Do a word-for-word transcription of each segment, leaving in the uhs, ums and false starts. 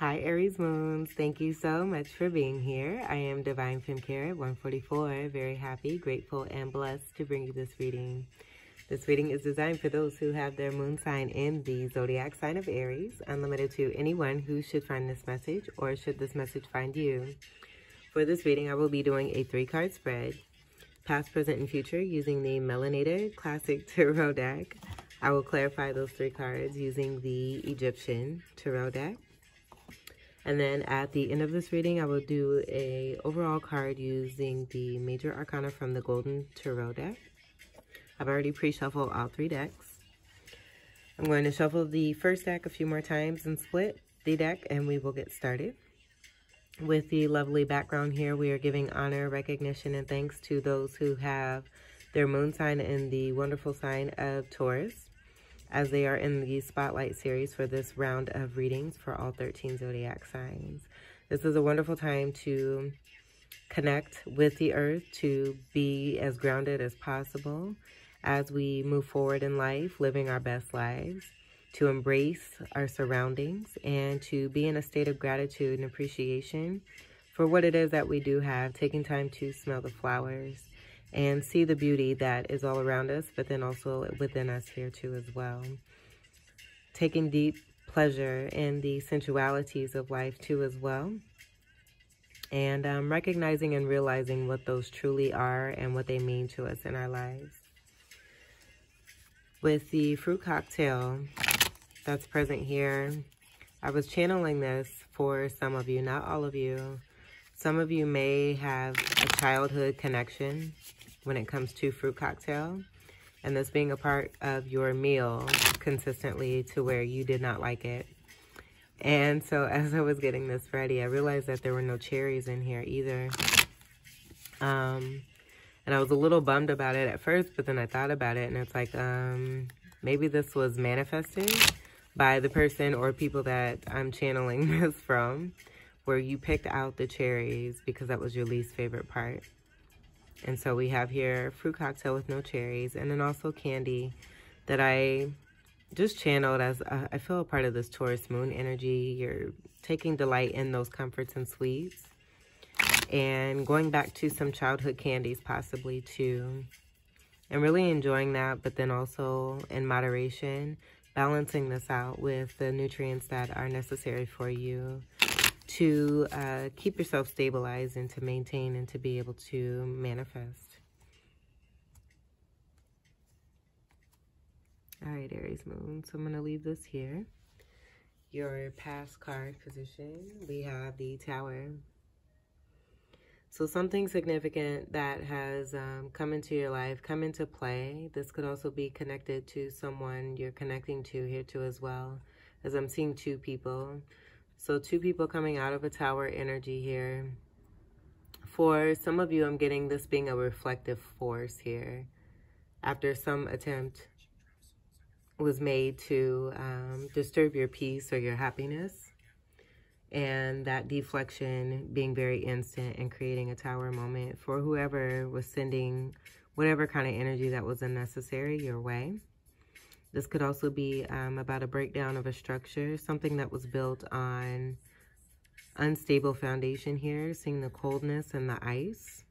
Hi, Aries Moons. Thank you so much for being here. I am Divine from Melanator one forty-four. Very happy, grateful, and blessed to bring you this reading. This reading is designed for those who have their moon sign in the zodiac sign of Aries, unlimited to anyone who should find this message or should this message find you. For this reading, I will be doing a three-card spread, past, present, and future, using the Melanator Classic Tarot deck. I will clarify those three cards using the Egyptian Tarot deck. And then at the end of this reading, I will do a overall card using the Major Arcana from the Golden Tarot deck. I've already pre-shuffled all three decks. I'm going to shuffle the first deck a few more times and split the deck, and we will get started. With the lovely background here, we are giving honor, recognition, and thanks to those who have their moon sign in the wonderful sign of Taurus, as they are in the Spotlight series for this round of readings for all thirteen zodiac signs. This is a wonderful time to connect with the earth, to be as grounded as possible as we move forward in life, living our best lives, to embrace our surroundings, and to be in a state of gratitude and appreciation for what it is that we do have, taking time to smell the flowers and see the beauty that is all around us, but then also within us here too as well. Taking deep pleasure in the sensualities of life too as well. And um, recognizing and realizing what those truly are and what they mean to us in our lives. With the fruit cocktail that's present here, I was channeling this for some of you, not all of you. Some of you may have a childhood connection when it comes to fruit cocktail, and this being a part of your meal consistently to where you did not like it. And so as I was getting this ready, I realized that there were no cherries in here either. Um, and I was a little bummed about it at first, but then I thought about it, and it's like, um, maybe this was manifested by the person or people that I'm channeling this from, where you picked out the cherries because that was your least favorite part. And so we have here fruit cocktail with no cherries, and then also candy that I just channeled as a, I feel a part of this Taurus moon energy. You're taking delight in those comforts and sweets and going back to some childhood candies possibly too, and really enjoying that, but then also in moderation, balancing this out with the nutrients that are necessary for you to uh, keep yourself stabilized and to maintain and to be able to manifest. All right, Aries Moon, so I'm going to leave this here. Your past card position, we have the Tower. So something significant that has um, come into your life, come into play. This could also be connected to someone you're connecting to here too as well, as I'm seeing two people. So two people coming out of a tower energy here. For some of you, I'm getting this being a reflective force here. After some attempt was made to um, disturb your peace or your happiness. And that deflection being very instant and creating a tower moment for whoever was sending whatever kind of energy that was unnecessary your way. This could also be um, about a breakdown of a structure, something that was built on unstable foundation here, seeing the coldness and the ice,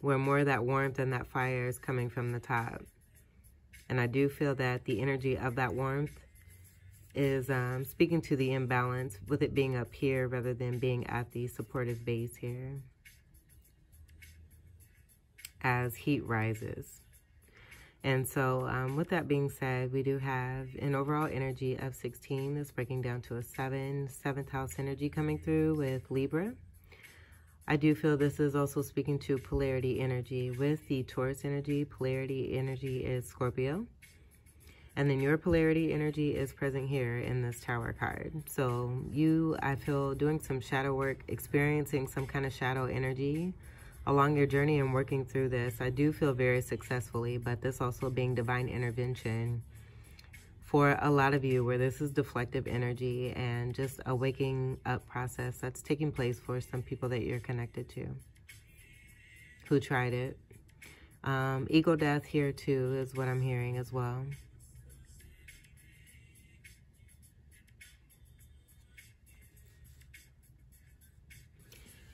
where more of that warmth and that fire is coming from the top. And I do feel that the energy of that warmth is um, speaking to the imbalance with it being up here rather than being at the supportive base here as heat rises. And so um, with that being said, we do have an overall energy of sixteen that's breaking down to a seven, seventh house energy coming through with Libra. I do feel this is also speaking to polarity energy. With the Taurus energy, polarity energy is Scorpio. And then your polarity energy is present here in this Tower card. So you, I feel, doing some shadow work, experiencing some kind of shadow energy along your journey and working through this. I do feel very successfully, but this also being divine intervention for a lot of you, where this is deflective energy and just a waking up process that's taking place for some people that you're connected to who tried it. Um, ego death here too is what I'm hearing as well.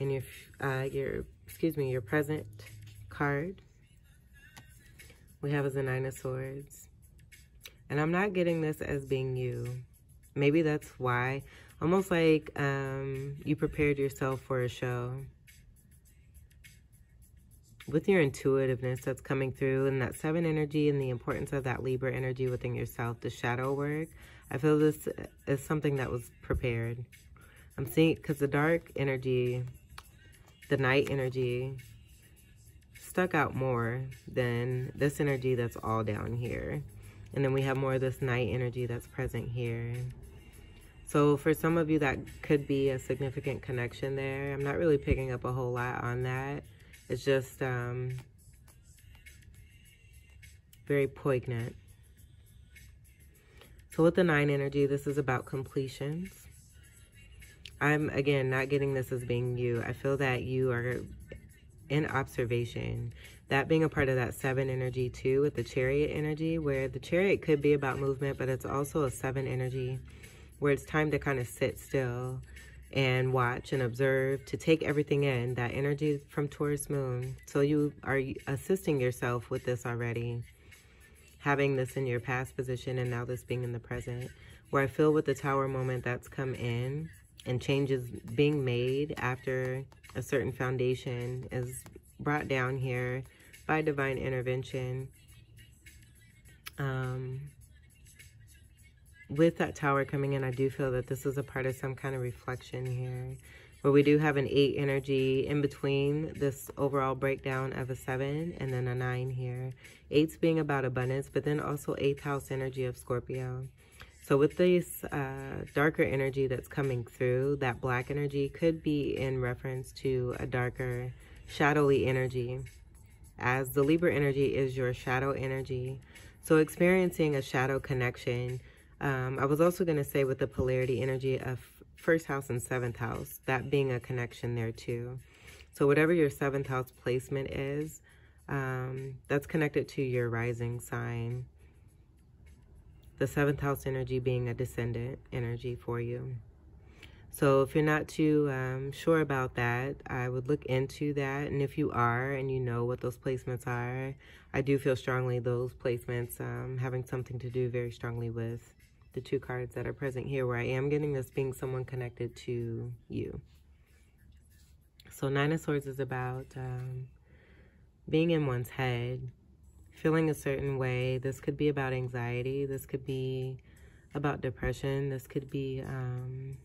and your uh, your excuse me your present card we have is the Nine of Swords. And I'm not getting this as being you. Maybe that's why. Almost like um, you prepared yourself for a show. With your intuitiveness that's coming through and that seven energy and the importance of that Libra energy within yourself, the shadow work, I feel this is something that was prepared. I'm seeing, because the dark energy, the night energy, stuck out more than this energy that's all down here. And then we have more of this night energy that's present here. So for some of you, that could be a significant connection there. I'm not really picking up a whole lot on that. It's just um, very poignant. So with the nine energy, this is about completions. I'm, again, not getting this as being you. I feel that you are in observation. That being a part of that seven energy too, with the Chariot energy, where the Chariot could be about movement, but it's also a seven energy where it's time to kind of sit still and watch and observe, to take everything in, that energy from Taurus Moon. So you are assisting yourself with this already, having this in your past position and now this being in the present, where I feel with the Tower moment that's come in and changes being made after a certain foundation is brought down here by divine intervention. Um, with that tower coming in, I do feel that this is a part of some kind of reflection here, where we do have an eight energy in between this overall breakdown of a seven and then a nine here. Eight's being about abundance, but then also eighth house energy of Scorpio. So with this uh, darker energy that's coming through, that black energy could be in reference to a darker, shadowy energy, as the Libra energy is your shadow energy. So experiencing a shadow connection. Um, I was also going to say with the polarity energy of first house and seventh house, that being a connection there too. So whatever your seventh house placement is, um, that's connected to your rising sign. The seventh house energy being a descendant energy for you. So if you're not too um, sure about that, I would look into that. And if you are and you know what those placements are, I do feel strongly those placements um, having something to do very strongly with the two cards that are present here, where I am getting this being someone connected to you. So Nine of Swords is about um, being in one's head, feeling a certain way. This could be about anxiety. This could be about depression. This could be um,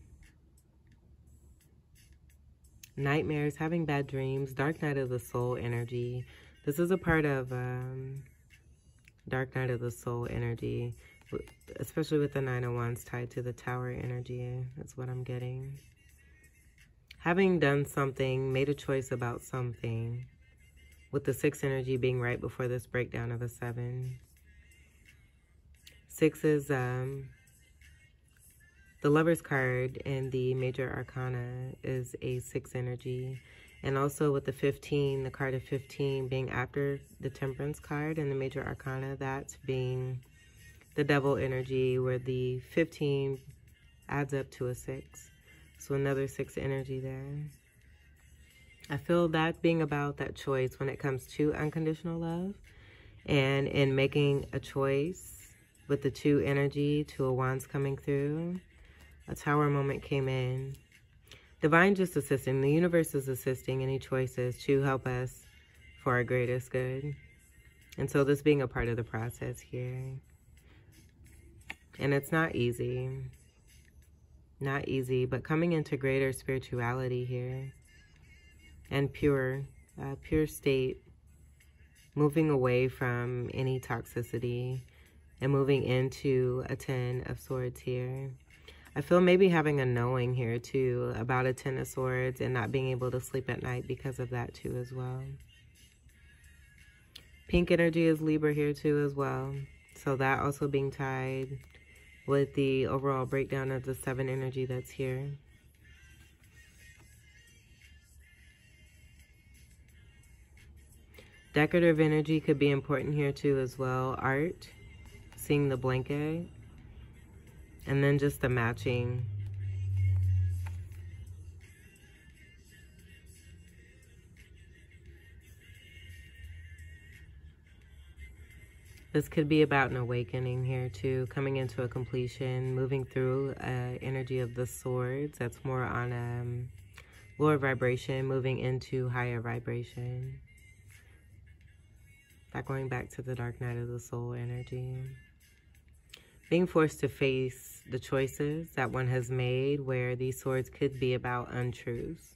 nightmares, having bad dreams, dark night of the soul energy. This is a part of um, dark night of the soul energy, especially with the Nine of Wands tied to the Tower energy. That's what I'm getting. Having done something, made a choice about something, with the six energy being right before this breakdown of a seven. Six is um, the Lover's card, and the Major Arcana is a six energy. And also with the fifteen, the card of fifteen being after the Temperance card and the Major Arcana, that's being the Devil energy, where the fifteen adds up to a six. So another six energy there. I feel that being about that choice when it comes to unconditional love, and in making a choice with the two energy, two of wands coming through, a tower moment came in. Divine just assisting, the universe is assisting any choices to help us for our greatest good. And so this being a part of the process here. And it's not easy, not easy, but coming into greater spirituality here. And pure, uh, pure state, moving away from any toxicity and moving into a ten of swords here. I feel maybe having a knowing here too about a ten of swords and not being able to sleep at night because of that too as well. Pink energy is Libra here too as well. So that also being tied with the overall breakdown of the seven energy that's here. Decorative energy could be important here too as well. Art, seeing the blanket, and then just the matching. This could be about an awakening here too, coming into a completion, moving through uh, energy of the swords. That's more on um, lower vibration, moving into higher vibration. That going back to the dark night of the soul energy. Being forced to face the choices that one has made, where these swords could be about untruths.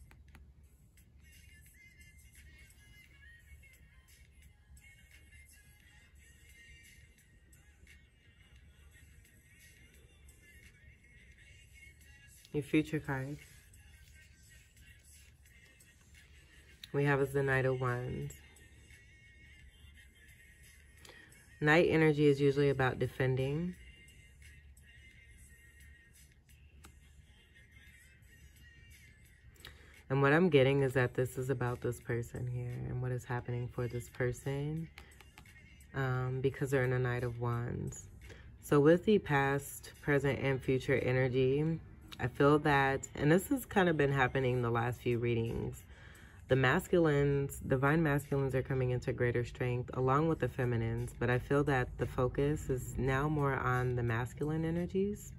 Your future card we have is the Knight of Wands. Knight energy is usually about defending. And what I'm getting is that this is about this person here and what is happening for this person um, because they're in a Knight of Wands. So with the past, present, and future energy, I feel that, and this has kind of been happening the last few readings, the masculines, divine masculines are coming into greater strength along with the feminines, but I feel that the focus is now more on the masculine energies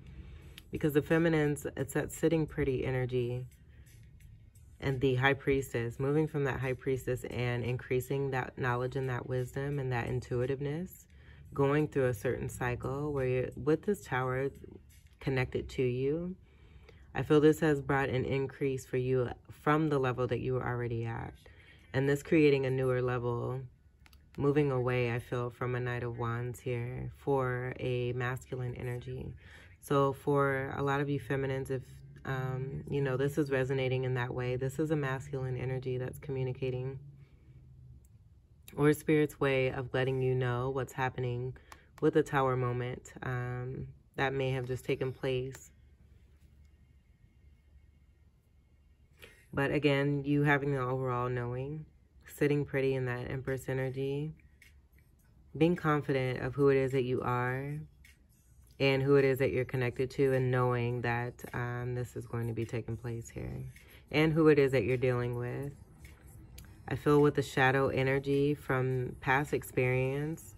because the feminines, it's that sitting pretty energy and the high priestess, moving from that high priestess and increasing that knowledge and that wisdom and that intuitiveness, going through a certain cycle where you're, with this tower connected to you, I feel this has brought an increase for you from the level that you were already at. And this creating a newer level, moving away, I feel, from a Knight of Wands here for a masculine energy. So for a lot of you feminines, if, um, you know, this is resonating in that way, this is a masculine energy that's communicating, or Spirit's way of letting you know what's happening with the Tower moment um, that may have just taken place. But again, you having the overall knowing, sitting pretty in that Empress energy, being confident of who it is that you are and who it is that you're connected to, and knowing that um, this is going to be taking place here and who it is that you're dealing with. I feel with the shadow energy from past experience,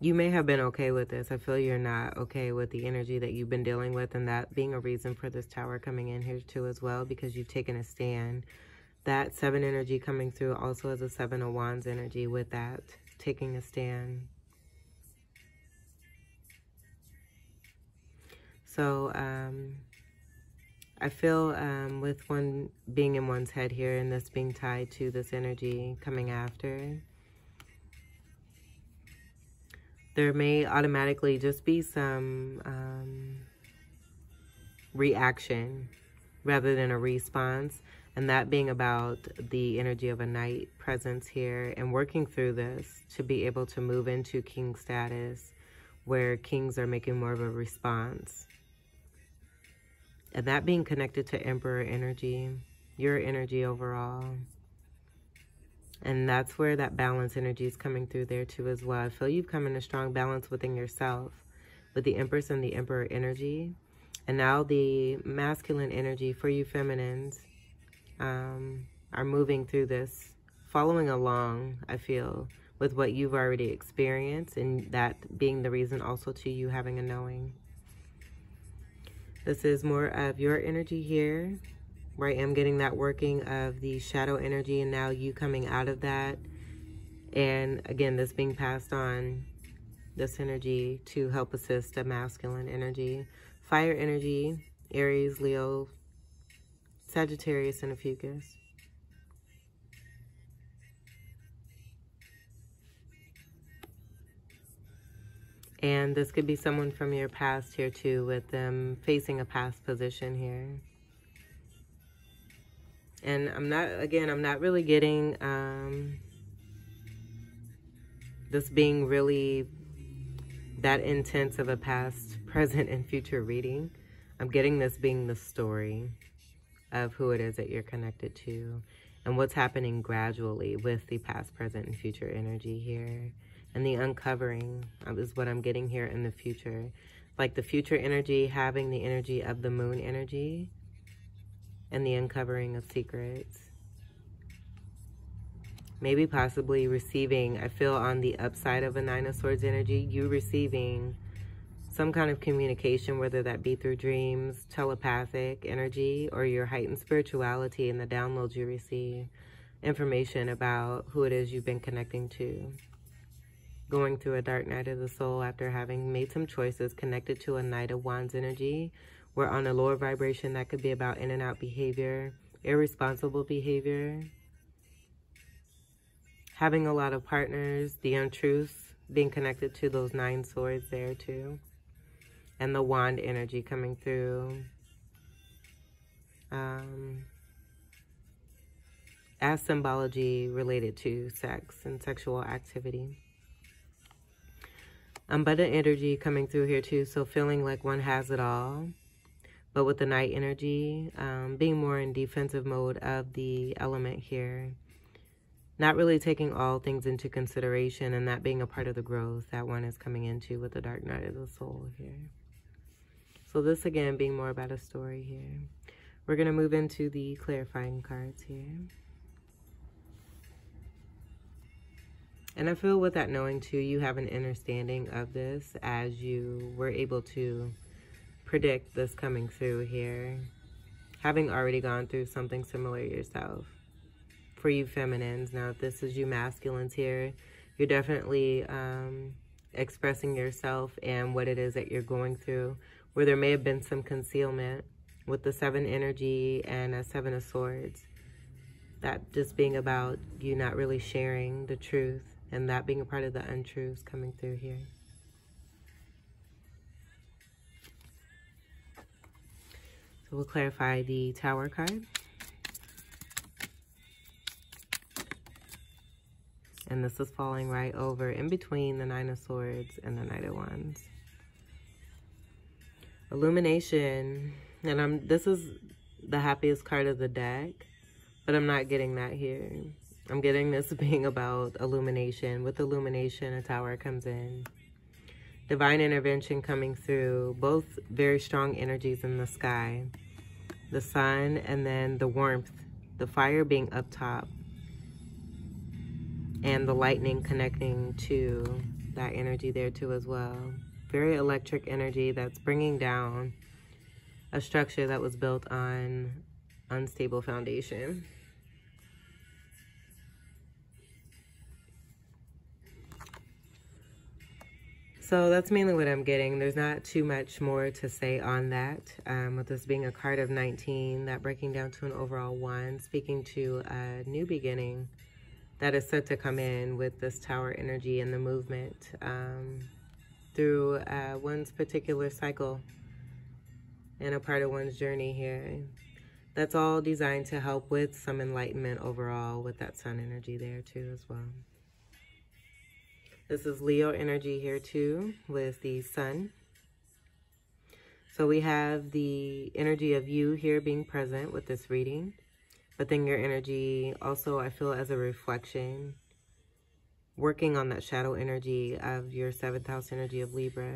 you may have been okay with this. I feel you're not okay with the energy that you've been dealing with, and that being a reason for this tower coming in here too as well, because you've taken a stand. That seven energy coming through also as a seven of wands energy with that, taking a stand. So um, I feel um, with one being in one's head here and this being tied to this energy coming after, there may automatically just be some um, reaction rather than a response. And that being about the energy of a knight presence here and working through this to be able to move into king status, where kings are making more of a response. And that being connected to emperor energy, your energy overall. And that's where that balance energy is coming through there too as well. I feel you've come in a strong balance within yourself with the Empress and the Emperor energy. And now the masculine energy for you feminines um, are moving through this, following along, I feel, with what you've already experienced, and that being the reason also to you having a knowing. This is more of your energy here. Right, I'm getting that working of the shadow energy and now you coming out of that. And again, this being passed on, this energy to help assist the masculine energy. Fire energy, Aries, Leo, Sagittarius, and a Fucus. And this could be someone from your past here too, with them facing a past position here. And I'm not, again, I'm not really getting um, this being really that intense of a past, present, and future reading. I'm getting this being the story of who it is that you're connected to and what's happening gradually with the past, present, and future energy here. And the uncovering is what I'm getting here in the future. Like the future energy having the energy of the moon energy, and the uncovering of secrets. maybe possibly receiving, I feel on the upside of a Nine of Swords energy, you receiving some kind of communication, whether that be through dreams, telepathic energy, or your heightened spirituality and the downloads you receive, information about who it is you've been connecting to. Going through a dark night of the soul after having made some choices connected to a Knight of Wands energy. We're on a lower vibration that could be about in and out behavior, irresponsible behavior, having a lot of partners, the untruth being connected to those nine swords there too, and the wand energy coming through. Um, as symbology related to sex and sexual activity. Abundant energy coming through here too, so feeling like one has it all, but with the night energy, um, being more in defensive mode of the element here, not really taking all things into consideration, and that being a part of the growth that one is coming into with the dark night of the soul here. So this again being more about a story here. We're going to move into the clarifying cards here. And I feel with that knowing too, you have an understanding of this as you were able to predict this coming through here, having already gone through something similar yourself. For you feminines, now if this is you masculines here, you're definitely um, expressing yourself and what it is that you're going through, where there may have been some concealment with the seven energy and a seven of swords. That just being about you not really sharing the truth, and that being a part of the untruths coming through here. So we'll clarify the Tower card and this is falling right over in between the Nine of Swords and the Knight of Wands. Illumination, and I'm this is the happiest card of the deck, but I'm not getting that here. I'm getting this being about illumination. With illumination, a tower comes in. Divine intervention coming through, both very strong energies in the sky. The sun, and then the warmth, the fire being up top, and the lightning connecting to that energy there too as well. Very electric energy that's bringing down a structure that was built on unstable foundation. So that's mainly what I'm getting. There's not too much more to say on that. Um, with this being a card of nineteen, that breaking down to an overall one, speaking to a new beginning that is set to come in with this tower energy and the movement um, through uh, one's particular cycle and a part of one's journey here. That's all designed to help with some enlightenment overall with that sun energy there too as well. This is Leo energy here too with the sun. So we have the energy of you here being present with this reading, but then your energy also I feel as a reflection, working on that shadow energy of your seventh house energy of Libra.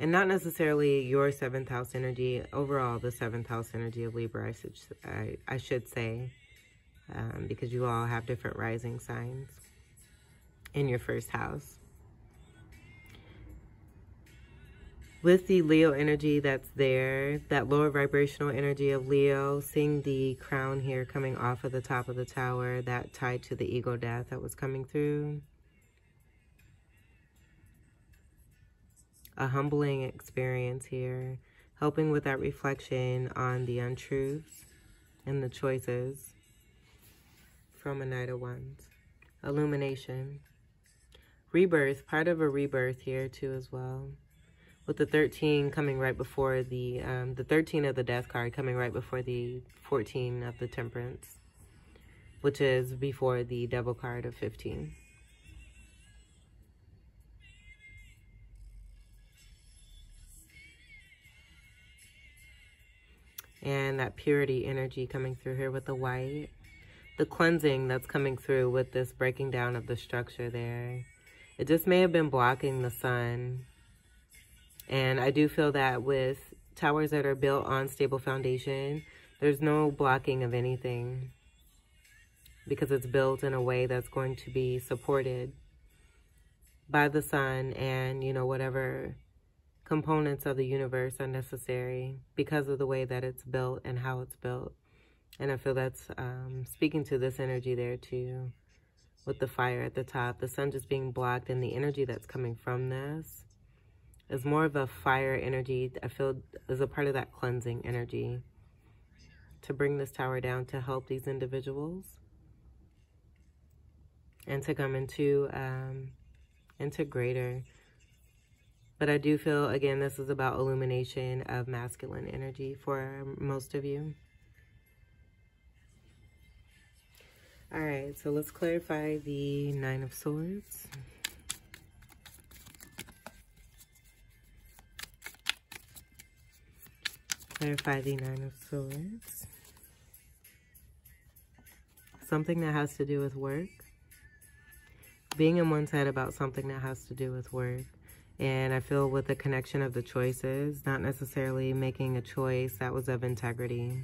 And not necessarily your seventh house energy, overall the seventh house energy of Libra, I should, I, I should say. Um, because you all have different rising signs in your first house. With the Leo energy that's there, that lower vibrational energy of Leo, seeing the crown here coming off of the top of the tower, that tied to the ego death that was coming through. A humbling experience here, helping with that reflection on the untruths and the choices. From a Knight of Wands. Illumination. Rebirth, part of a rebirth here too as well. With the thirteen coming right before the, um, the thirteen of the death card coming right before the fourteen of the temperance, which is before the devil card of fifteen. And that purity energy coming through here with the white. The cleansing that's coming through with this breaking down of the structure there. It just may have been blocking the sun. And I do feel that with towers that are built on stable foundation, There's no blocking of anything because it's built in a way that's going to be supported by the sun and, you know, whatever components of the universe are necessary because of the way that it's built and how it's built. And I feel that's um, speaking to this energy there too, with the fire at the top. The sun just being blocked, and the energy that's coming from this is more of a fire energy. I feel is a part of that cleansing energy to bring this tower down, to help these individuals and to come into, um, into greater. But I do feel, again, this is about illumination of masculine energy for most of you. All right, so let's clarify the Nine of Swords. Clarify the Nine of Swords. Something that has to do with work. Being in one's head about something that has to do with work. And I feel with the connection of the choices, not necessarily making a choice that was of integrity.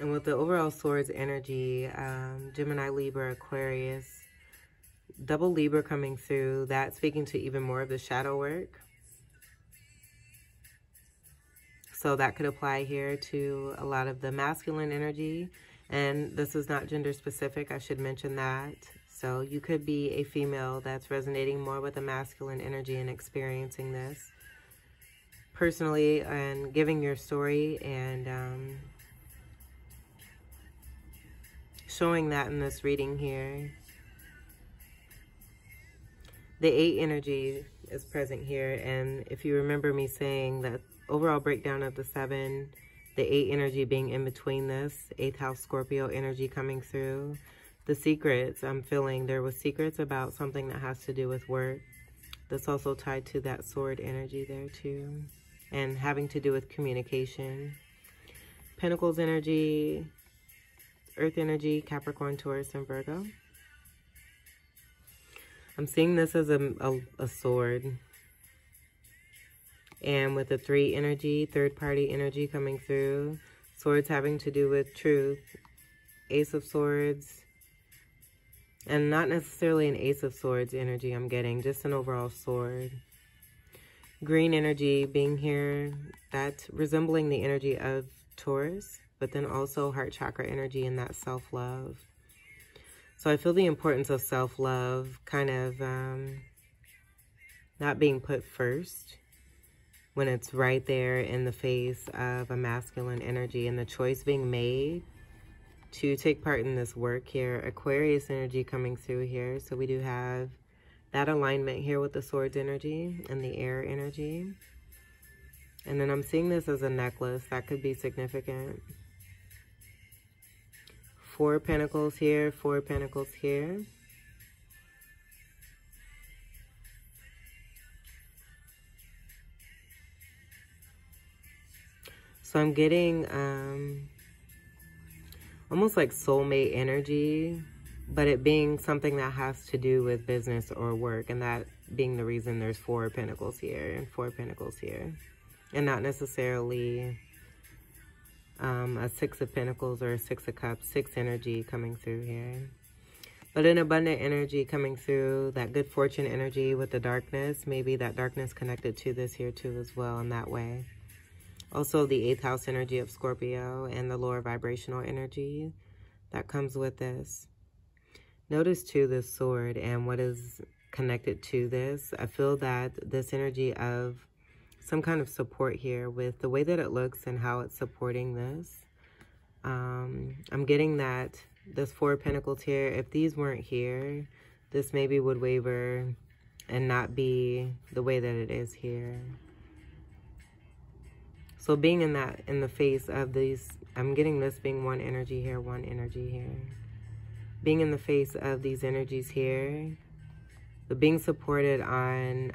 And with the overall Swords energy, um, Gemini, Libra, Aquarius, double Libra coming through, that speaking to even more of the shadow work. So that could apply here to a lot of the masculine energy. And this is not gender specific, I should mention that. So you could be a female that's resonating more with the masculine energy and experiencing this personally and giving your story and um, showing that in this reading here. The eight energy is present here, and if you remember me saying that overall breakdown of the seven, the eight energy being in between this, eighth house Scorpio energy coming through. The secrets, I'm feeling there was secrets about something that has to do with work. That's also tied to that sword energy there too, and having to do with communication. Pentacles energy, Earth energy, Capricorn, Taurus, and Virgo. I'm seeing this as a, a, a sword. And with the three energy, third party energy coming through, swords having to do with truth, Ace of Swords, and not necessarily an Ace of Swords energy I'm getting, just an overall sword. Green energy being here, that's resembling the energy of Taurus, but then also heart chakra energy and that self-love. So I feel the importance of self-love, kind of um, not being put first when it's right there in the face of a masculine energy and the choice being made to take part in this work here. Aquarius energy coming through here. So we do have that alignment here with the swords energy and the air energy. And then I'm seeing this as a necklace. That could be significant. Four pentacles here, four pentacles here. So I'm getting um, almost like soulmate energy, but it being something that has to do with business or work, and that being the reason there's four pentacles here and four pentacles here, and not necessarily Um, a six of pentacles or a six of cups, six energy coming through here. But an abundant energy coming through, that good fortune energy with the darkness, maybe that darkness connected to this here too as well in that way. Also the eighth house energy of Scorpio and the lower vibrational energy that comes with this. Notice too this sword and what is connected to this. I feel that this energy of some kind of support here with the way that it looks and how it's supporting this. Um, I'm getting that this four of pentacles here, if these weren't here, this maybe would waver and not be the way that it is here. So being in that, in the face of these, I'm getting this being one energy here, one energy here. Being in the face of these energies here, but being supported on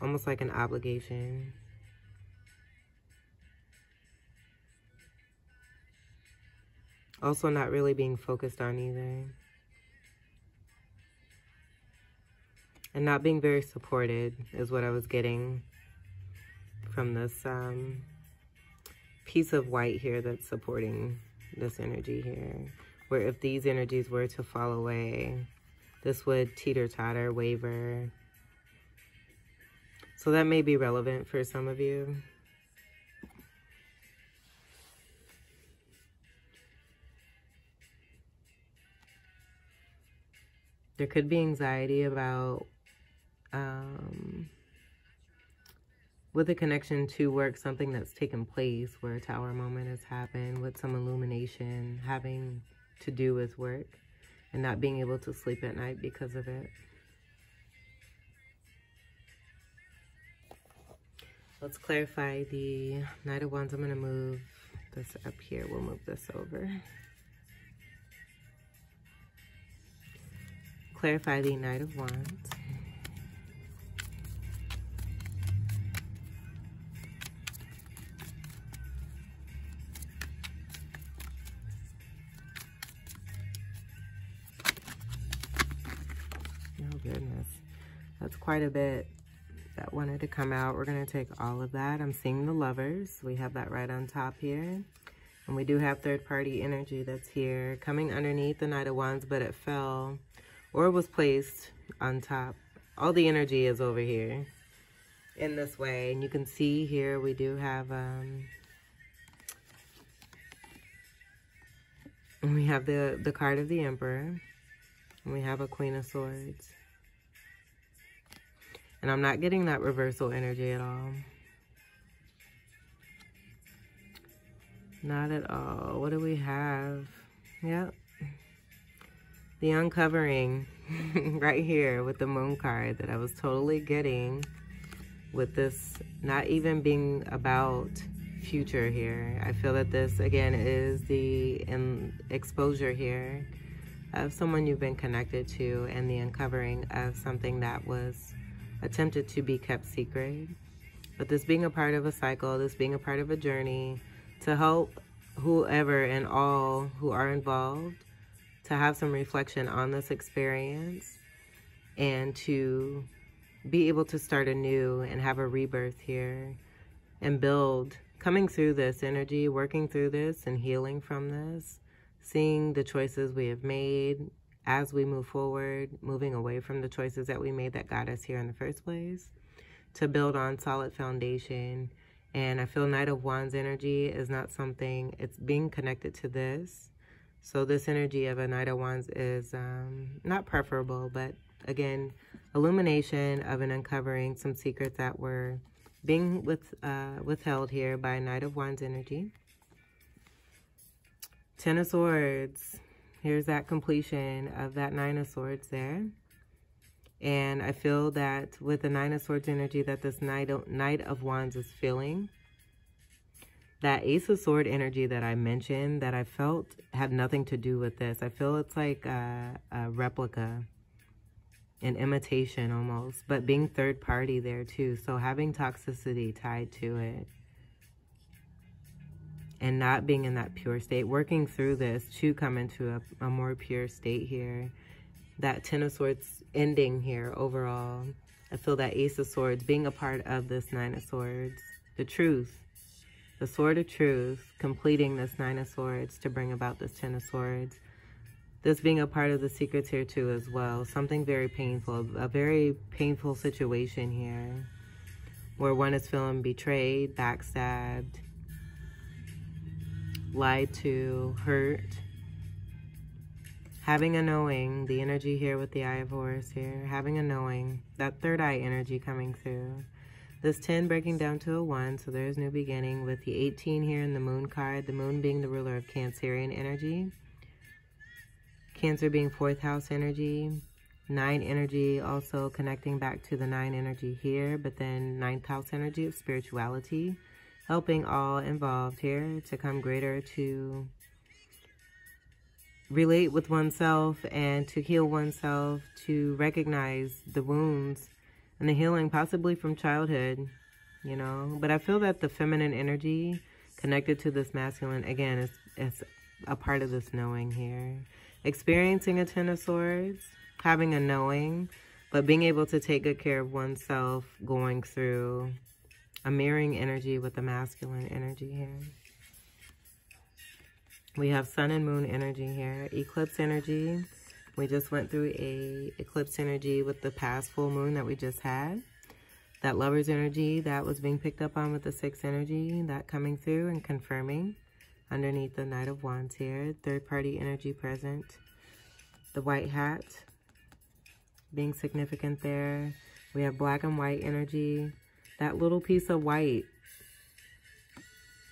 almost like an obligation. Also not really being focused on either. and not being very supported is what I was getting from this um, piece of white here that's supporting this energy here. Where if these energies were to fall away, this would teeter-totter, waver. So that may be relevant for some of you. There could be anxiety about um, with a connection to work, something that's taken place where a tower moment has happened, with some illumination having to do with work and not being able to sleep at night because of it. Let's clarify the Knight of Wands. I'm going to move this up here. We'll move this over. Clarify the Knight of Wands. Oh, goodness. That's quite a bit that wanted to come out. We're going to take all of that. I'm seeing the Lovers. We have that right on top here. And we do have third-party energy that's here coming underneath the Knight of Wands, but it fell or was placed on top. All the energy is over here in this way. And you can see here we do have, um, we have the, the card of the Emperor. And we have a Queen of Swords. And I'm not getting that reversal energy at all. Not at all. What do we have? Yep. The uncovering right here with the moon card that I was totally getting with this not even being about future here. I feel that this, again, is the exposure here of someone you've been connected to and the uncovering of something that was attempted to be kept secret. But this being a part of a cycle, this being a part of a journey to help whoever and all who are involved to have some reflection on this experience and to be able to start anew and have a rebirth here and build, coming through this energy, working through this and healing from this, seeing the choices we have made as we move forward, moving away from the choices that we made that got us here in the first place, to build on solid foundation. And I feel Knight of Wands energy is not something, it's being connected to this. So this energy of a Knight of Wands is um, not preferable, but again, illumination of an uncovering, some secrets that were being with, uh, withheld here by Knight of Wands energy. Ten of Swords. Here's that completion of that Nine of Swords there. And I feel that with the Nine of Swords energy that this Knight of, Knight of Wands is feeling, that Ace of Swords energy that I mentioned that I felt had nothing to do with this. I feel it's like a, a replica, an imitation almost, but being third party there too. So having toxicity tied to it and not being in that pure state, working through this to come into a, a more pure state here. That Ten of Swords ending here overall. I feel that Ace of Swords being a part of this Nine of Swords, the truth. The Sword of Truth, completing this Nine of Swords to bring about this Ten of Swords. This being a part of the secrets here too as well. Something very painful, a very painful situation here where one is feeling betrayed, backstabbed, lied to, hurt. Having a knowing, the energy here with the Eye of Horus here, having a knowing, that third eye energy coming through. This ten breaking down to a one, so there's new beginning with the eighteen here in the moon card, the moon being the ruler of Cancerian energy, Cancer being fourth house energy, nine energy also connecting back to the nine energy here, but then ninth house energy of spirituality, helping all involved here to come greater, to relate with oneself and to heal oneself, to recognize the wounds and the healing possibly from childhood, you know. But I feel that the feminine energy connected to this masculine, again, is, is a part of this knowing here. Experiencing a Ten of Swords, having a knowing, But being able to take good care of oneself, going through a mirroring energy with the masculine energy here. We have sun and moon energy here. Eclipse energy. We just went through a eclipse energy with the past full moon that we just had. That lover's energy that was being picked up on with the sixth energy, that coming through and confirming underneath the Knight of Wands here. Third party energy present. The white hat being significant there. We have black and white energy. That little piece of white,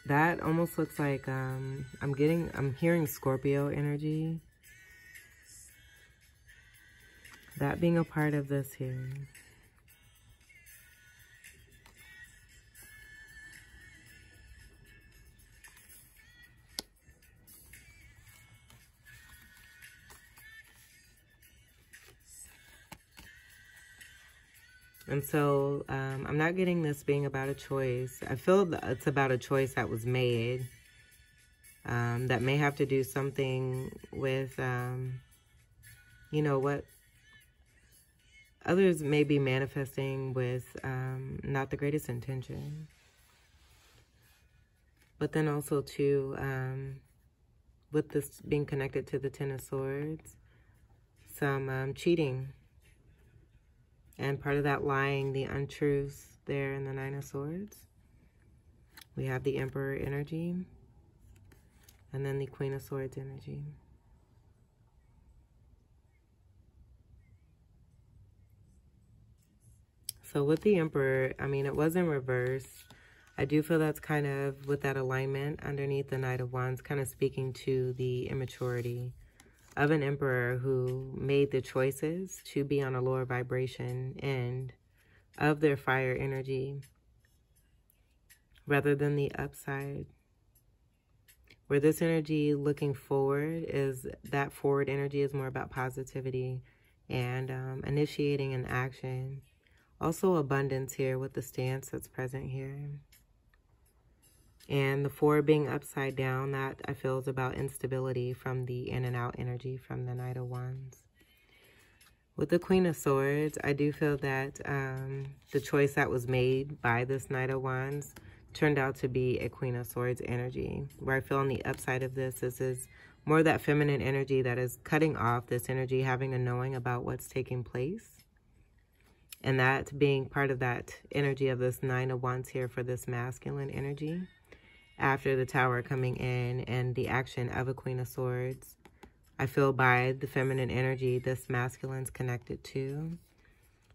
that almost looks like, um, I'm getting, I'm hearing Scorpio energy. That being a part of this here. And so um, I'm not getting this being about a choice. I feel that it's about a choice that was made um, that may have to do something with, um, you know, what others may be manifesting with um, not the greatest intention. But then also, too, um, with this being connected to the Ten of Swords, some um, cheating. And part of that lying, the untruths there in the Nine of Swords. We have the Emperor energy. And then the Queen of Swords energy. So with the Emperor, I mean, it was in reverse. I do feel that's kind of, with that alignment underneath the Knight of Wands, kind of speaking to the immaturity of an emperor who made the choices to be on a lower vibration end of their fire energy rather than the upside. Where this energy looking forward is, that forward energy is more about positivity and um, initiating an action. Also abundance here with the stance that's present here. And the four being upside down, that I feel is about instability from the in and out energy from the Knight of Wands. With the Queen of Swords, I do feel that um, the choice that was made by this Knight of Wands turned out to be a Queen of Swords energy. Where I feel on the upside of this, this is more that feminine energy that is cutting off this energy, having a knowing about what's taking place. And that being part of that energy of this Nine of Wands here for this masculine energy. After the Tower coming in and the action of a Queen of Swords, I feel by the feminine energy this masculine's connected to,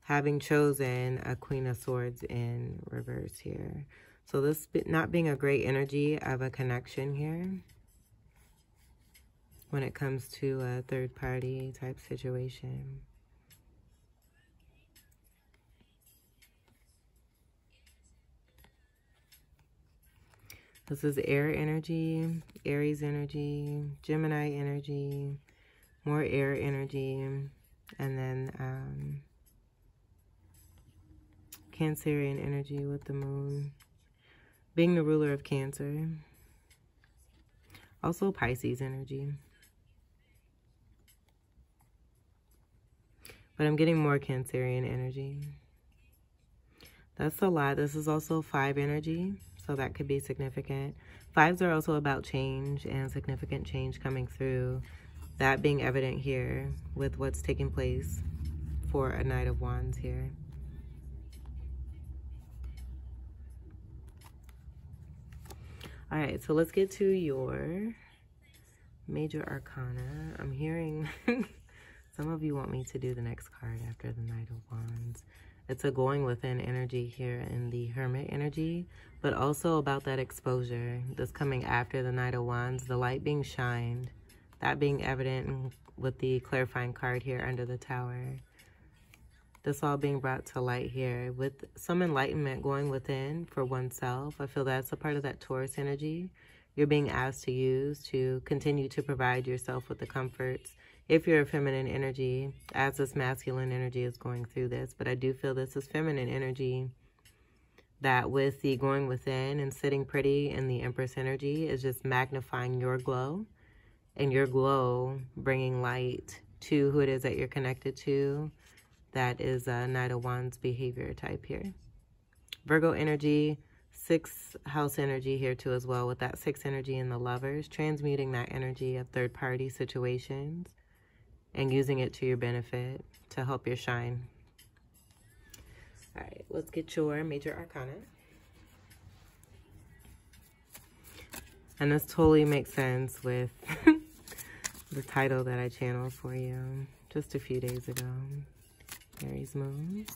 having chosen a Queen of Swords in reverse here. So this not being a great energy of a connection here when it comes to a third party type situation. This is air energy, Aries energy, Gemini energy, more air energy, and then um, Cancerian energy with the moon, being the ruler of Cancer. Also Pisces energy. But I'm getting more Cancerian energy. That's a lot. This is also five energy. So that could be significant. Fives are also about change and significant change coming through. That being evident here with what's taking place for a Knight of Wands here. All right, so let's get to your Major Arcana. I'm hearing some of you want me to do the next card after the Knight of Wands. It's a going within energy here in the Hermit energy, but also about that exposure that's coming after the Knight of Wands, the light being shined, that being evident with the clarifying card here under the Tower. This all being brought to light here with some enlightenment going within for oneself. I feel that's a part of that Taurus energy you're being asked to use to continue to provide yourself with the comforts. If you're a feminine energy, as this masculine energy is going through this, but I do feel this is feminine energy that with the going within and sitting pretty and the Empress energy is just magnifying your glow and your glow bringing light to who it is that you're connected to That is a Knight of Wands behavior type here. Virgo energy, sixth house energy here too as well, with that sixth energy in the Lovers, transmuting that energy of third party situations and using it to your benefit to help your shine. All right, let's get your Major Arcana. And this totally makes sense with the title that I channeled for you just a few days ago. Aries Moons.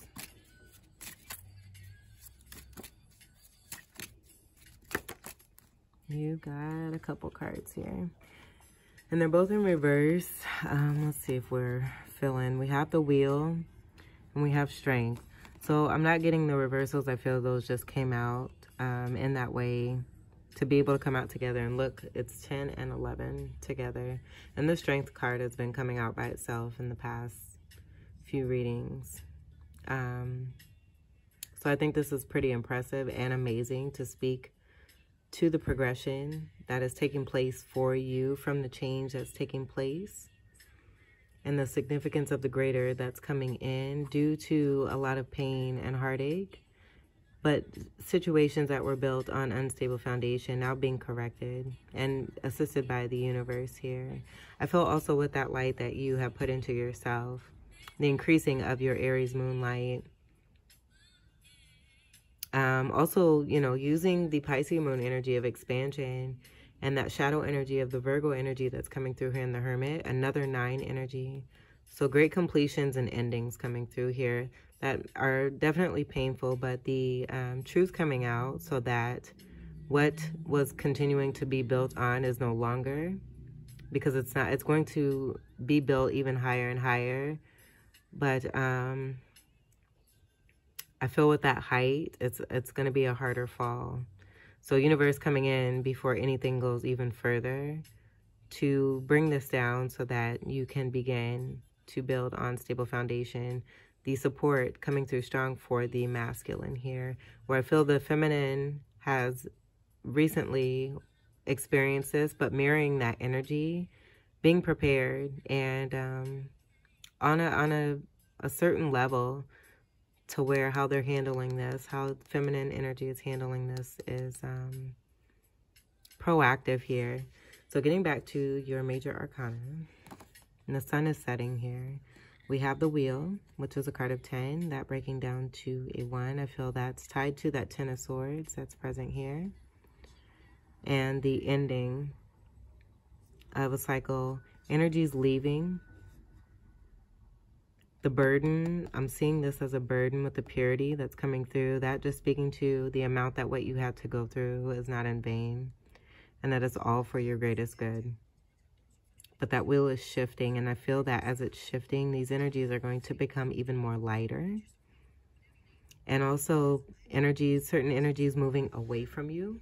You got a couple cards here. And they're both in reverse. Um, let's see if we're filling. We have the Wheel and we have Strength. So I'm not getting the reversals. I feel those just came out um, in that way to be able to come out together. And look, it's ten and eleven together. And the Strength card has been coming out by itself in the past few readings. Um, so I think this is pretty impressive and amazing to speak to the progression that is taking place for you from the change that's taking place and the significance of the greater that's coming in due to a lot of pain and heartache. But situations that were built on unstable foundation now being corrected and assisted by the universe here. I feel also with that light that you have put into yourself, the increasing of your Aries moonlight. Um, also, you know, using the Pisces moon energy of expansion and that shadow energy of the Virgo energy that's coming through here in the Hermit, another nine energy. So great completions and endings coming through here that are definitely painful, but the um, truth coming out so that what was continuing to be built on is no longer, because it's not, it's going to be built even higher and higher. But um, I feel with that height, it's, it's going to be a harder fall. So universe coming in before anything goes even further to bring this down so that you can begin to build on stable foundation. The support coming through strong for the masculine here, where I feel the feminine has recently experienced this, but mirroring that energy, being prepared, and um, on, a, on a, a certain level to where how they're handling this, how feminine energy is handling this is um, proactive here. So getting back to your Major Arcana, and the sun is setting here. We have the Wheel, which is a card of ten, that breaking down to a one. I feel that's tied to that ten of swords that's present here. And the ending of a cycle. Energy's leaving. The burden, I'm seeing this as a burden with the purity that's coming through. That just speaking to the amount that what you had to go through is not in vain. And that it's all for your greatest good. But that wheel is shifting, and I feel that as it's shifting, these energies are going to become even more lighter. And also energies, certain energies moving away from you.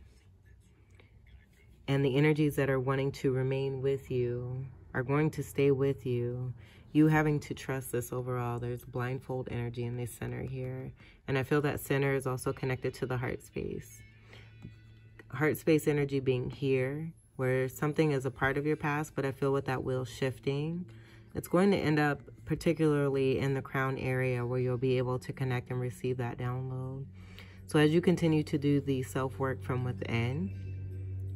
And the energies that are wanting to remain with you are going to stay with you. You having to trust this overall. There's blindfold energy in the center here. And I feel that center is also connected to the heart space. Heart space energy being here, where something is a part of your past, but I feel with that wheel shifting, it's going to end up particularly in the crown area where you'll be able to connect and receive that download. So as you continue to do the self-work from within,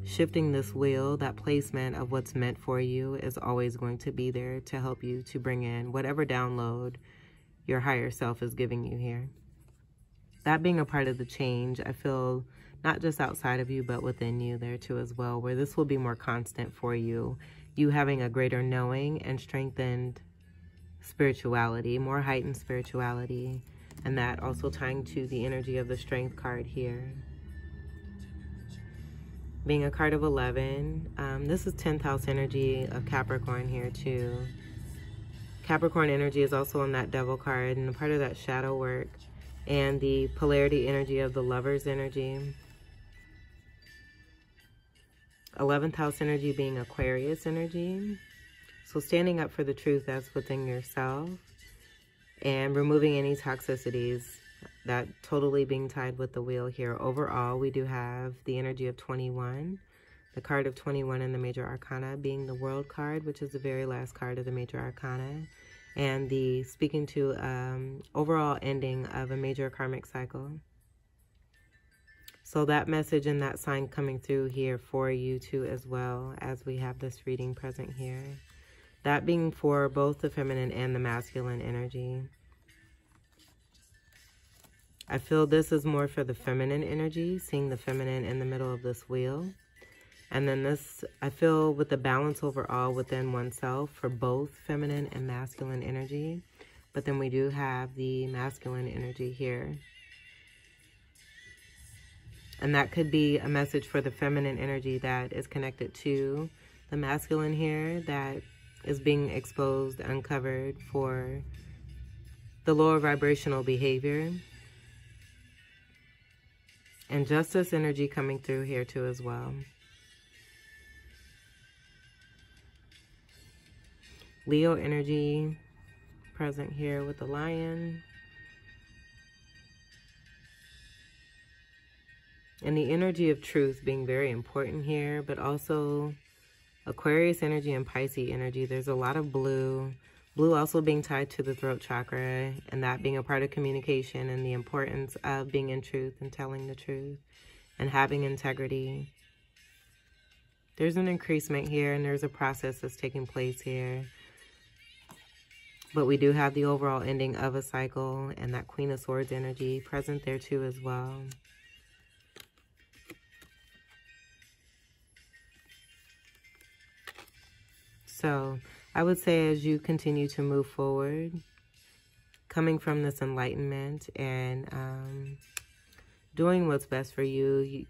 shifting this wheel, that placement of what's meant for you is always going to be there to help you to bring in whatever download your higher self is giving you here. That being a part of the change, I feel not just outside of you, but within you there too as well, where this will be more constant for you. You having a greater knowing and strengthened spirituality, more heightened spirituality, and that also tying to the energy of the Strength card here. Being a card of eleven, um, this is tenth house energy of Capricorn here too. Capricorn energy is also on that Devil card and a part of that shadow work and the polarity energy of the Lover's energy. eleventh house energy being Aquarius energy. So standing up for the truth that's within yourself and removing any toxicities that totally being tied with the wheel here. Overall, we do have the energy of twenty-one, the card of twenty-one in the Major Arcana being the World card, which is the very last card of the Major Arcana. and the speaking to um, overall ending of a major karmic cycle. So that message and that sign coming through here for you too as well, as we have this reading present here. That being for both the feminine and the masculine energy. I feel this is more for the feminine energy, seeing the feminine in the middle of this wheel. And then this, I feel with the balance overall within oneself for both feminine and masculine energy. But then we do have the masculine energy here. And that could be a message for the feminine energy that is connected to the masculine here, that is being exposed, uncovered for the lower vibrational behavior. And justice energy coming through here too as well. Leo energy present here with the lion. And the energy of truth being very important here, but also Aquarius energy and Pisces energy. There's a lot of blue. Blue also being tied to the throat chakra, and that being a part of communication and the importance of being in truth and telling the truth and having integrity. There's an increasement here, and there's a process that's taking place here. But we do have the overall ending of a cycle and that Queen of Swords energy present there too as well. So I would say as you continue to move forward, coming from this enlightenment and um, doing what's best for you, you,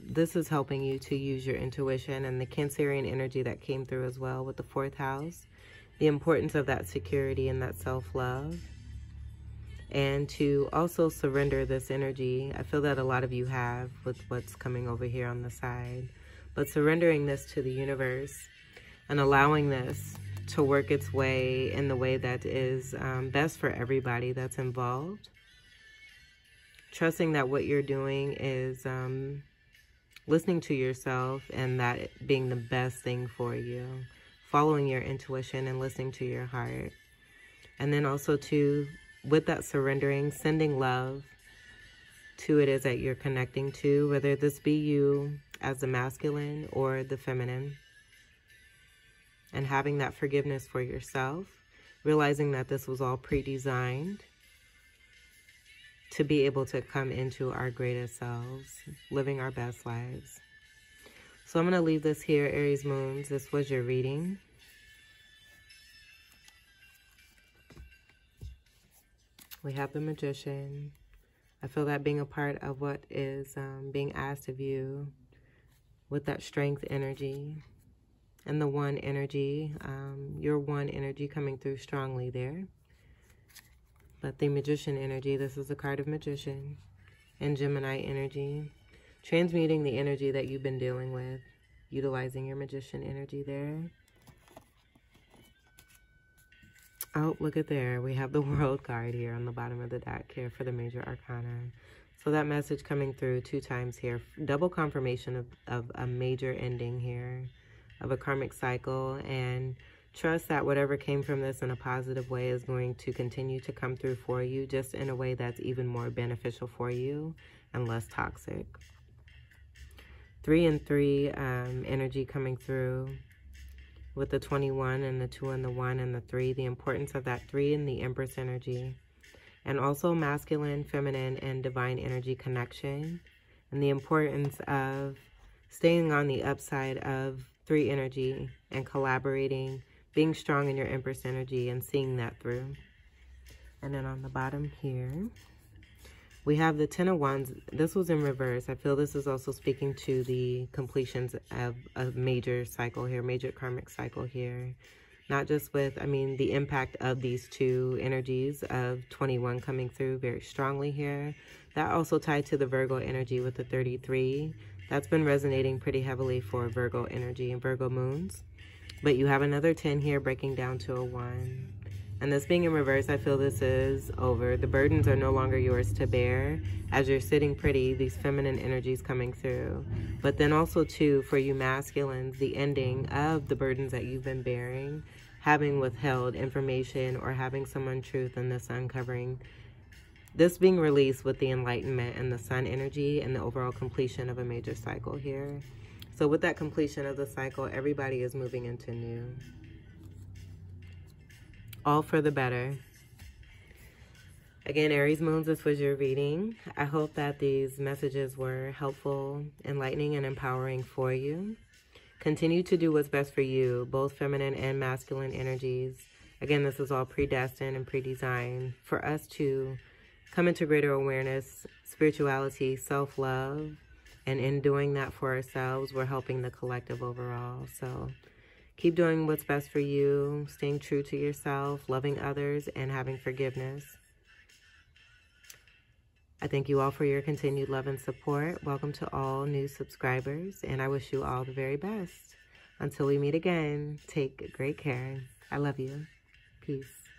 this is helping you to use your intuition and the Cancerian energy that came through as well with the fourth house, the importance of that security and that self-love, and to also surrender this energy. I feel that a lot of you have with what's coming over here on the side, but surrendering this to the universe and allowing this to work its way in the way that is um, best for everybody that's involved. Trusting that what you're doing is um, listening to yourself and that being the best thing for you. Following your intuition and listening to your heart. And then also to, with that surrendering, sending love to it is that you're connecting to, whether this be you as the masculine or the feminine. And having that forgiveness for yourself, realizing that this was all pre-designed to be able to come into our greatest selves, living our best lives. So I'm going to leave this here, Aries Moons. This was your reading. We have the Magician. I feel that being a part of what is um, being asked of you with that strength energy. And the one energy, um, your one energy coming through strongly there. But the Magician energy, this is the card of Magician. And Gemini energy, transmuting the energy that you've been dealing with, utilizing your Magician energy there. Oh, look at there. We have the World card here on the bottom of the deck here for the Major Arcana. So that message coming through two times here. Double confirmation of, of a major ending here. Of a karmic cycle, and trust that whatever came from this in a positive way is going to continue to come through for you, just in a way that's even more beneficial for you and less toxic. Three and three um, energy coming through with the twenty-one and the two and the one and the three, the importance of that three and the Empress energy, and also masculine, feminine, and divine energy connection, and the importance of staying on the upside of three energy and collaborating, being strong in your Empress energy and seeing that through. And then on the bottom here, we have the Ten of Wands. This was in reverse. I feel this is also speaking to the completions of a major cycle here, major karmic cycle here. Not just with, I mean, the impact of these two energies of twenty-one coming through very strongly here. That also tied to the Virgo energy with the thirty-three. That's been resonating pretty heavily for Virgo energy and Virgo moons. But you have another ten here breaking down to a one. And this being in reverse, I feel this is over. The burdens are no longer yours to bear. As you're sitting pretty, these feminine energies coming through. But then also too, for you masculines, the ending of the burdens that you've been bearing having withheld information or having some untruth and this uncovering. This being released with the enlightenment and the sun energy and the overall completion of a major cycle here. So with that completion of the cycle, everybody is moving into new. All for the better. Again, Aries Moons, this was your reading. I hope that these messages were helpful, enlightening, and empowering for you. Continue to do what's best for you, both feminine and masculine energies. Again, this is all predestined and pre-designed for us to come into greater awareness, spirituality, self-love, and in doing that for ourselves, we're helping the collective overall. So keep doing what's best for you, staying true to yourself, loving others, and having forgiveness. I thank you all for your continued love and support. Welcome to all new subscribers, and I wish you all the very best. Until we meet again, take great care. I love you. Peace.